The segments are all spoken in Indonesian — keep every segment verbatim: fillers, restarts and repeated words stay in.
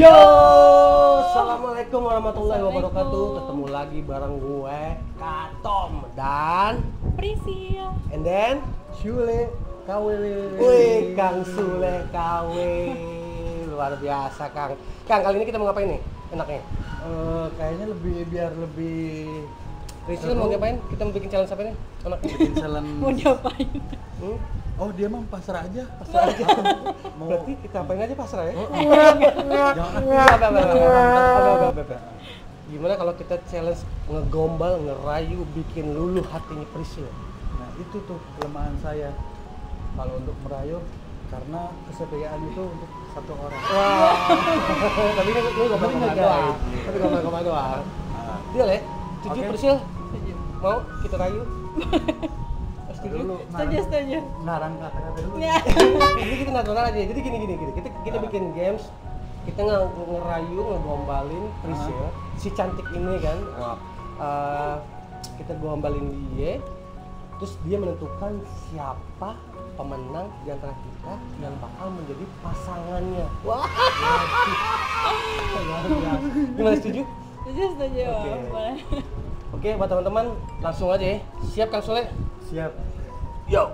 Yo, assalamualaikum warahmatullahi wabarakatuh. Ketemu lagi bareng gue Katom dan Prisil. And then Sule Kawe. Wih, Kang Sule Kawe. Luar biasa Kang. Kang, kali ini kita mau ngapain nih? Enaknya? Uh, kayaknya lebih biar lebih. Priscil mau ngapain? Kita mau bikin challenge apa nih? Enaknya bikin challenge. Mau ngapain? Hmm? Oh, dia mah pasrah aja, pasrah aja. Mau berarti kita apain aja pasrah ya? Gimana kalau kita challenge ngegombal, ngerayu, bikin luluh hatinya Prisil? Nah, itu tuh kelemahan saya. Kalau untuk merayu, karena kesetiaan itu untuk satu orang. Wah. Tapi ini lu ngomong-ngomong doang. Tapi ngomong-ngomong doang. Deal ya? Setuju Prisil? Setuju. Mau kita rayu? Setuju, setuju. Narang kata-kata dulu. Ini kita natural aja. Jadi gini-gini, kita kita bikin games, kita ngerayu, ngegombalin Prisil, si cantik ini kan. Kita gombalin dia, terus dia menentukan siapa pemenang di antara kita yang bakal menjadi pasangannya. Wah. Gimana, setuju? Setuju, setuju. Boleh. Oke, buat teman-teman langsung aja ya. Siap Kang Sule? Siap. Yo.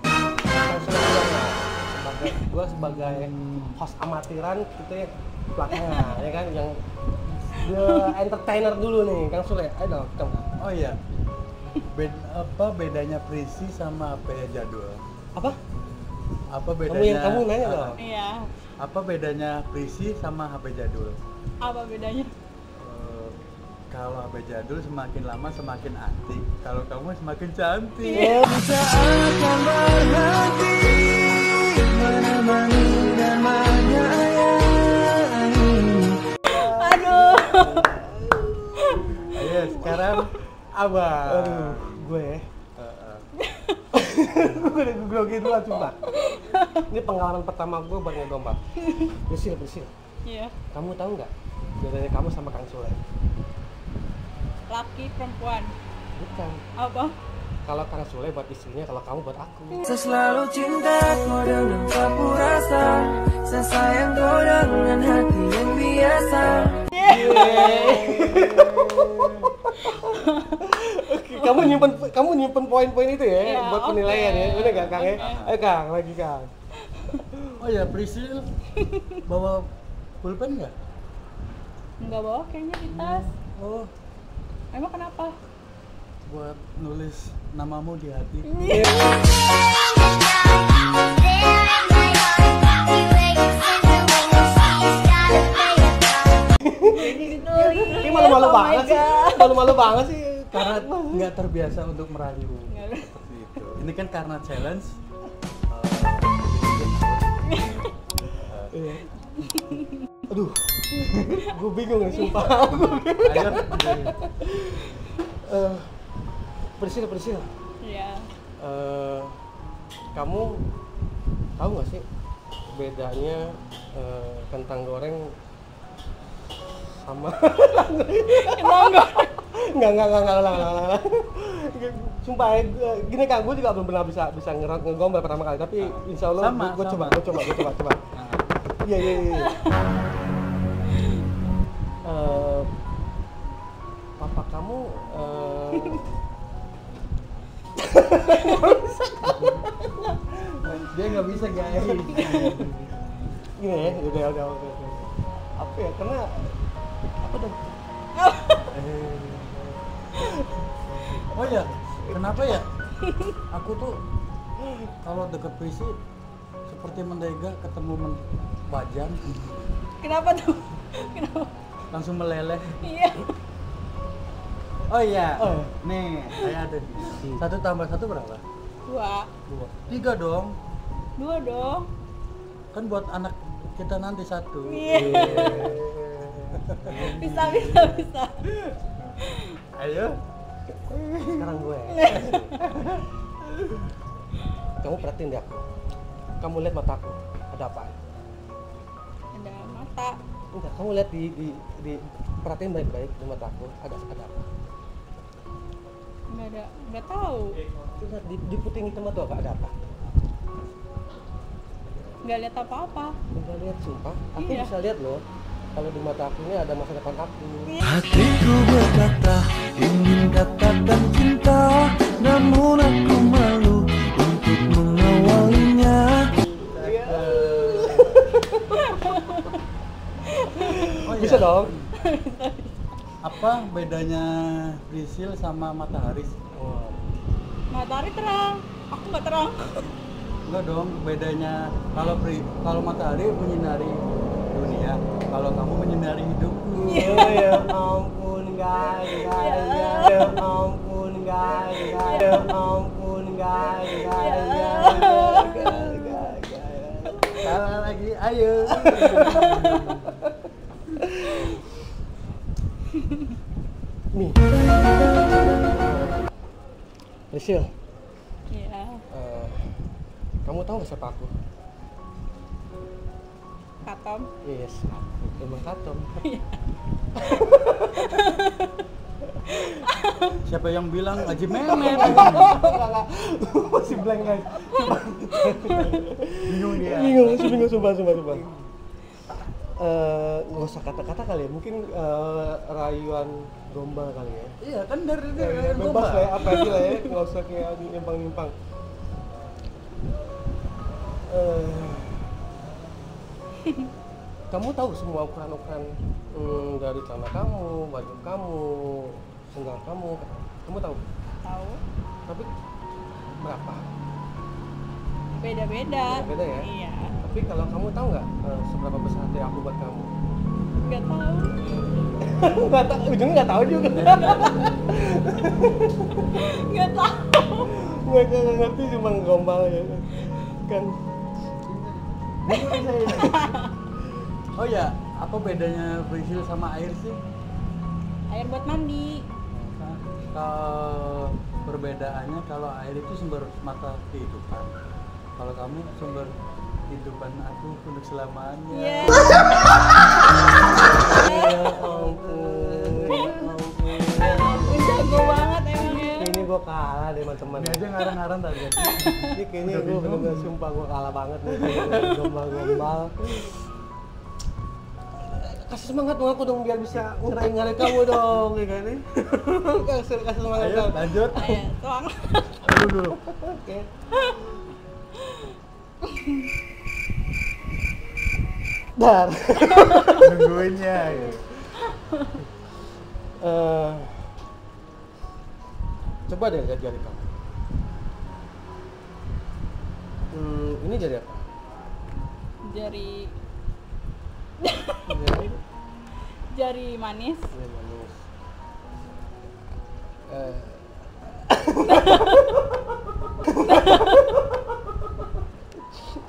Kang Sule duluan. Sebagai gua sebagai host amatiran gitu ya, belakangnya ya kan, yang the entertainer dulu nih Kang Sule. Ayo dong, kita. Oh iya. Beda, apa bedanya Prisi sama apa ya jadul? Apa? Apa bedanya? Kamu yang kamu nanya uh, dong. Iya. Apa bedanya Prisi sama H P jadul? Apa bedanya? Kalau H P jadul semakin lama semakin antik, kalau kamu semakin cantik. Yeah. Bisa akan berhenti menemani dan menyayangi. Aduh. Ayo sekarang abang. Aduh, gue ya. Gue udah gue gitu lah cuma. Ini pengalaman pertama gue buat ngegombal. Prisil, Prisil. Iya. Kamu tahu nggak bedanya kamu sama Kang Sule? Laki perempuan. Bukan. Apa? Kalau Kang Sule buat istrinya, kalau kamu buat aku. Saya selalu cinta kau dengan sapu rasa. Saya sayang kau dengan hati yang biasa. Oke, kamu nyimpen kamu nyimpen poin-poin itu ya, ya buat okay. penilaian ya. Bener gak Kang okay. ya? Eh Kang, lagi Kang. Oh ya, Prisil bawa pulpen nggak? Nggak bawa kayaknya di tas. Oh. Emang kenapa? Buat nulis namamu di hati. Yeah. Ini malu-malu oh banget sih. Malu-malu banget sih. Karena nggak terbiasa untuk merayu. Seperti itu. Ini kan karena challenge. Uh, yeah. Aduh, gue bingung nih, sumpah. Ayo, uh, Prisil, Prisil. Iya. Uh, kamu tahu nggak sih bedanya uh, kentang goreng sama? Kenapa enggak? Enggak, enggak, enggak, enggak, enggak. Sumpah, gini Kak, gue juga belum pernah bisa bisa ngegombal pertama kali. Tapi insya Allah gue coba, gue coba, gue coba, coba. Iya, iya, iya. Uh, papa kamu uh... dia nggak bisa guys. Gini ya, udah udah udah apa ya karena apa dong? eh. Oh ya, kenapa ya? Aku tuh kalau deket Prisi seperti mentega ketemu men bajang. Kenapa tuh? Kenapa? Langsung meleleh. Iya. Oh iya. Oh. Nih, saya ada di sini. Satu tambah satu berapa? Dua. Dua. Tiga dong. Dua dong. Kan buat anak kita nanti satu. Iya. Yeah. Yeah. Bisa, bisa, bisa. Ayo. Sekarang gue. Kamu perhatiin deh aku. Kamu lihat mataku. Ada apa? Ada mata. Enggak, kamu lihat di, di, di perhatiin baik-baik di mataku, ada ada apa? Enggak ada, enggak tahu. Lihat di, di putih hitam itu apa, ada apa? Enggak lihat apa-apa. Enggak lihat, sumpah. Aku iya. bisa lihat loh. kalau di mata aku ini ada masa depan aku. Hatiku berkata ingin katakan cinta, namun aku malu untuk mengawalinya. Oh, bisa ya? Dong. Apa bedanya Prisil sama Matahari? Wow. Matahari terang, aku nggak terang. Enggak dong, bedanya kalau kalau matahari menyinari dunia, kalau kamu menyinari hidupku. Yeah. Ya ampun guys, guys, yeah. Ya ampun guys, guys, yeah. Ya ampun guys, guys, guys. Salah lagi, ayo. Nih. Prisil. Iya. Uh, kamu tahu nggak siapa aku? Katom. Yes, emang Katom. Siapa yang bilang aji memet? Masih blank guys. Bingung dia. Bingung, bingung, sumpah, sumpah, sumpah. Uh, nggak usah kata-kata kali ya, mungkin uh, rayuan gombal kali ya. Iya kan dari dari rayuan gombal. Bebas lah ya, apa aja lah ya, nggak usah kayak nyimpang-nyimpang. Uh, kamu tahu semua ukuran-ukuran hmm, dari tanah kamu, baju kamu, sendal kamu, kamu tahu? Tahu. Tapi berapa? Beda-beda. Beda ya. Iya. Tapi kalau kamu tahu nggak uh, seberapa besar hati aku buat kamu? Nggak tahu. Nggak tahu. Ujungnya nggak tahu juga. Nggak tahu. Nggak ngerti, cuma gombal ya kan. Oh ya, apa bedanya Prisil sama air sih? Air buat mandi. Kalau perbedaannya, kalau air itu sumber mata kehidupan, kalau kamu sumber kehidupan aku untuk selamanya. Yeah. Ya ampun, ya ampun. Jago banget emangnya. Ini gua kalah deh teman-teman. Ini aja ngarang-ngarang tadi. Ini kayaknya gua bener-bener sumpah gua kalah banget nih. Gombal-gombal. Kasih semangat dong aku dong biar bisa ngeraih-ngeraih kamu dong ya kan? Kasih kasih semangat. Ayo, lanjut. Ayo, tuang. Aduh dulu. Oke. Dar. Nungguinnya ya. Eh Coba deh lihat jari kamu. Hmm, ini jari apa? Jari... jari... jari manis. Jari manis. Eh...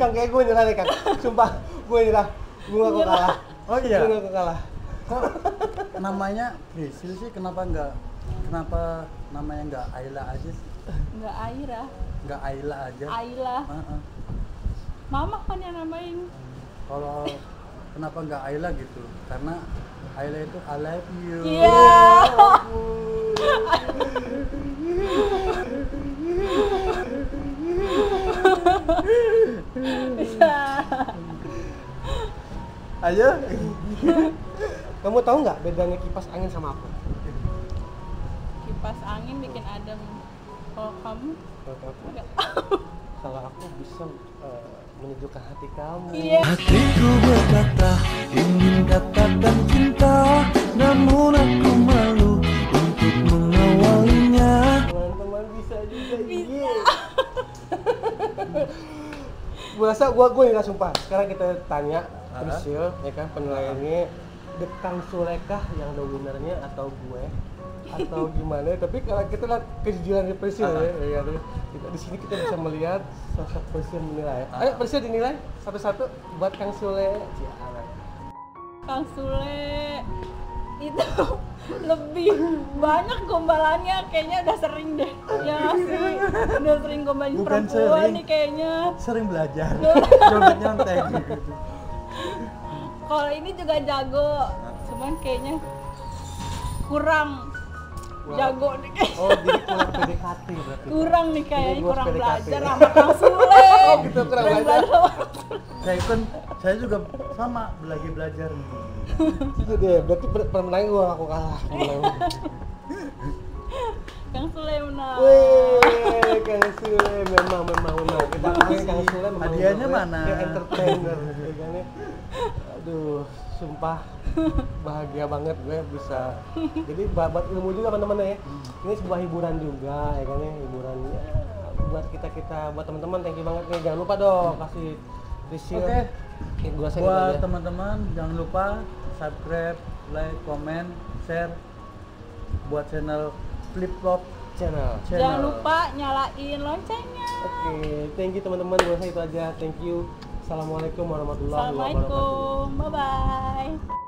Kang, kayak gue nyerah deh Kang. Sumpah, gue nyerah. Gue gak kalah. Oh iya? Gue gak kalah. Kok namanya Prisil sih, kenapa enggak? Kenapa namanya nggak Ayla aja sih? Nggak Aira. Nggak Ayla aja. Ayla. Uh-uh. Mama kan yang namain. Hmm. Kalau kenapa nggak Ayla gitu? Karena Ayla itu I love you. Iya. Yeah. Ayo. Kamu tahu nggak bedanya kipas angin sama apa? Pas angin bikin adem. Kalau kamu enggak tahu. Kalau aku bisa uh, menyejukkan hati kamu. Yeah. Hatiku berkata ingin katakan cinta, namun aku malu untuk mengawalinya. Teman-teman bisa juga. Bisa. Gue rasa gue gue nggak sumpah. Sekarang kita tanya Prisil, uh-huh. Ya kan penilaiannya dekang Sulekah yang the winnernya atau gue? Atau gimana, tapi kalau kita lihat kejujuran dari Prisil ya, ya, ya. Di sini kita bisa melihat sosok Prisil menilai. Ayo Prisil dinilai satu-satu buat Kang Sule. Kang Sule itu lebih banyak gombalannya, kayaknya udah sering deh. Ya sih, udah sering gombalin perempuan nih kayaknya. Sering belajar, nyontek-nyontek gitu. Kalau ini juga jago, cuman kayaknya kurang. Jago nih. Oh, jadi kurang P D K T berarti. Kurang nih kayaknya, kurang P D K T. Belajar sama Kang Sule. Oh, gitu kurang belajar. saya kan saya juga sama lagi belajar nih. Itu dia, berarti permenangnya gua aku kalah. Kang Sule menang. Wih, Kang Sule memang memang menang. Kita kasih Kang Sule memang. Hadiahnya mana? Dia entertainer. Aduh, sumpah bahagia banget gue bisa. Jadi buat ilmu juga teman-teman ya. Ini sebuah hiburan juga ya kan ya, hiburan buat kita-kita, buat teman-teman. Thank you banget nih. Jangan lupa dong kasih Prisil. Oke. Okay. Buat teman-teman jangan lupa subscribe, like, comment, share buat channel Flip-Flop channel. channel. Jangan lupa nyalain loncengnya. Oke, okay. Thank you teman-teman. Buat saya itu aja. Thank you. Assalamualaikum warahmatullahi wabarakatuh. Assalamualaikum. Bye bye.